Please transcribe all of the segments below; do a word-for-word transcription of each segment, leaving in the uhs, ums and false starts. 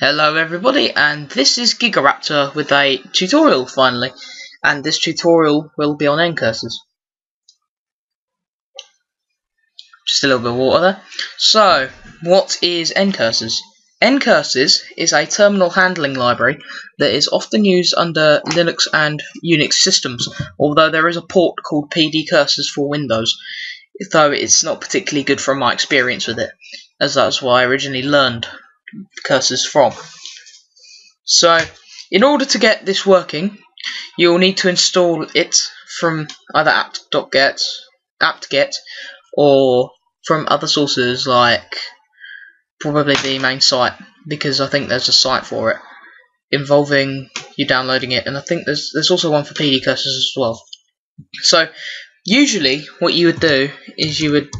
Hello everybody, and this is GigaRaptor with a tutorial finally, and this tutorial will be on NCurses. Just a little bit of water there. So, what is NCurses? NCurses is a terminal handling library that is often used under Linux and Unix systems, although there is a port called PDCurses for Windows, though it's not particularly good from my experience with it, as that's why I originally learned cursors from. So in order to get this working, you'll need to install it from either apt.get apt-get or from other sources, like probably the main site, because I think there's a site for it involving you downloading it, and I think there's there's also one for PDCurses as well. So usually what you would do is you would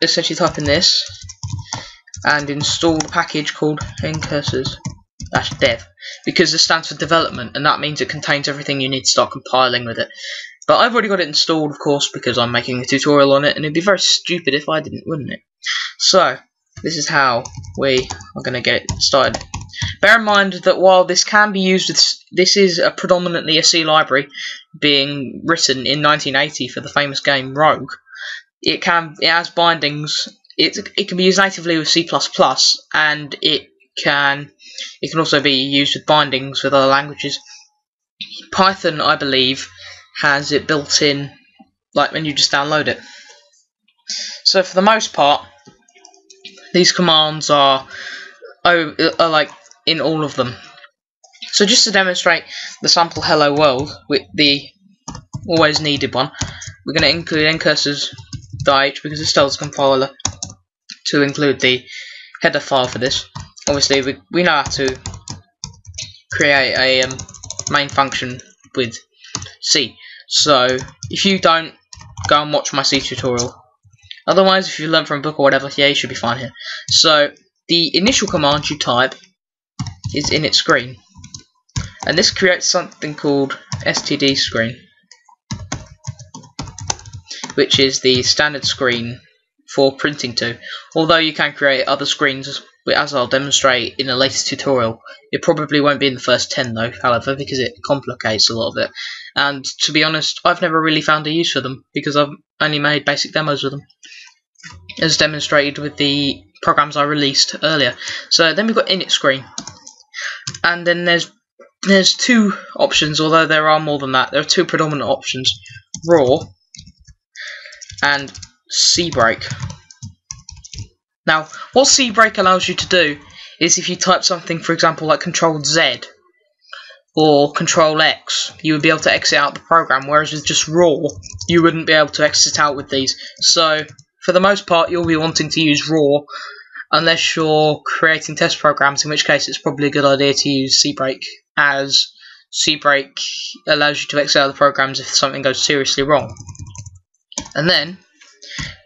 essentially type in this and install the package called ncurses dash dev, because this stands for development, and that means it contains everything you need to start compiling with it. But I've already got it installed, of course, because I'm making a tutorial on it, and it'd be very stupid if I didn't, wouldn't it? So this is how we are going to get it started. Bear in mind that while this can be used with, this is a predominantly a C library being written in nineteen eighty for the famous game Rogue. It can it has bindings. It, it can be used natively with C plus plus, and it can it can also be used with bindings with other languages. Python, I believe, has it built in, like when you just download it. So for the most part, these commands are, are, are like in all of them. So just to demonstrate the sample hello world with the always needed one, we're going to include ncurses dot h because it tells the compiler to include the header file for this. Obviously we, we know how to create a um, main function with C, so if you don't, go and watch my C tutorial. Otherwise, if you learn from a book or whatever, yeah, you should be fine here. So the initial command you type is init screen, and this creates something called std screen, which is the standard screen for printing to, although you can create other screens, as I'll demonstrate in a later tutorial. It probably won't be in the first ten though, however, because it complicates a lot of it, and to be honest, I've never really found a use for them because I've only made basic demos with them, as demonstrated with the programs I released earlier. So then we've got init screen, and then there's there's two options, although there are more than that. There are two predominant options, raw and C break. Now, what C break allows you to do is, if you type something, for example, like Control Z or Control X, you would be able to exit out the program, whereas with just raw, you wouldn't be able to exit out with these. So, for the most part, you'll be wanting to use raw, unless you're creating test programs, in which case it's probably a good idea to use C break, as C break allows you to exit out the programs if something goes seriously wrong. And then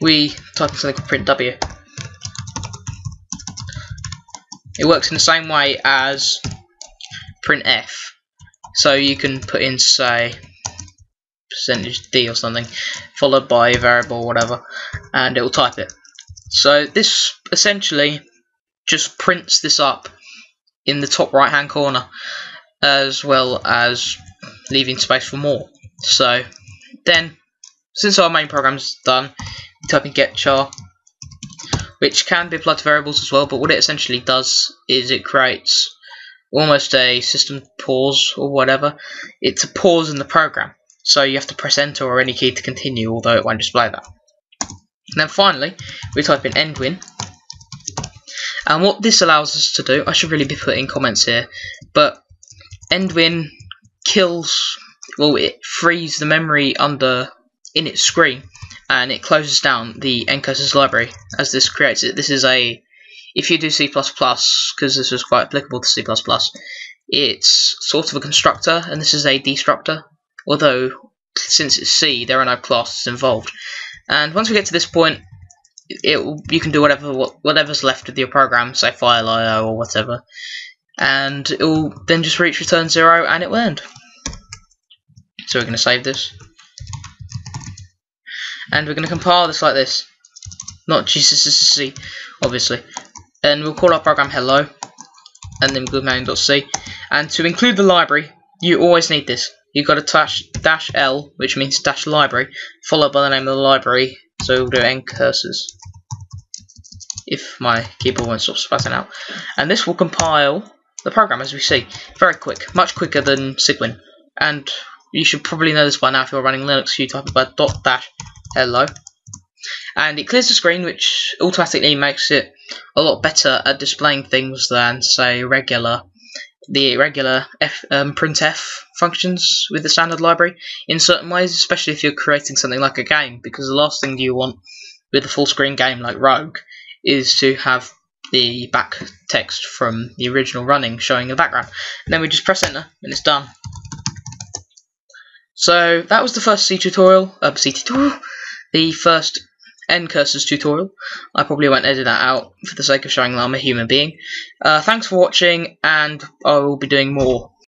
we type in something called print w. It works in the same way as print f, so you can put in, say, percentage d or something, followed by a variable or whatever, and it will type it. So this essentially just prints this up in the top right hand corner, as well as leaving space for more. So then, since our main program is done, you type in get char, which can be applied to variables as well, but what it essentially does is it creates almost a system pause or whatever. It's a pause in the program, so you have to press enter or any key to continue, although it won't display that. And then finally, we type in Endwin, and what this allows us to do, I should really be putting comments here, but Endwin kills, well, it frees the memory under init screen, and it closes down the ncurses library, as this creates it. This is a, if you do C plus plus, because this was quite applicable to C plus plus, it's sort of a constructor, and this is a destructor, although since it's C, there are no classes involved. And once we get to this point, it will, you can do whatever whatever's left of your program, say file I O or whatever, and it will then just reach return zero, and it will end. So we're going to save this, and we're going to compile this like this, not G C C C obviously, and we'll call our program hello, and then command dot c. And to include the library, you always need this. You've got to dash, dash L, which means dash library, followed by the name of the library. So we'll do ncurses. If my keyboard won't stop spatting out. And this will compile the program, as we see. Very quick, much quicker than Cygwin. And you should probably know this by now if you're running Linux. You type about dot dash hello. And it clears the screen, which automatically makes it a lot better at displaying things than, say, regular the regular F, um, printf functions with the standard library in certain ways, especially if you're creating something like a game, because the last thing you want with a full-screen game like Rogue is to have the back text from the original running showing the background. And then we just press enter, and it's done. So that was the first C tutorial, uh, C tutorial, the first NCurses tutorial. I probably won't edit that out for the sake of showing that I'm a human being. Uh, thanks for watching, and I will be doing more.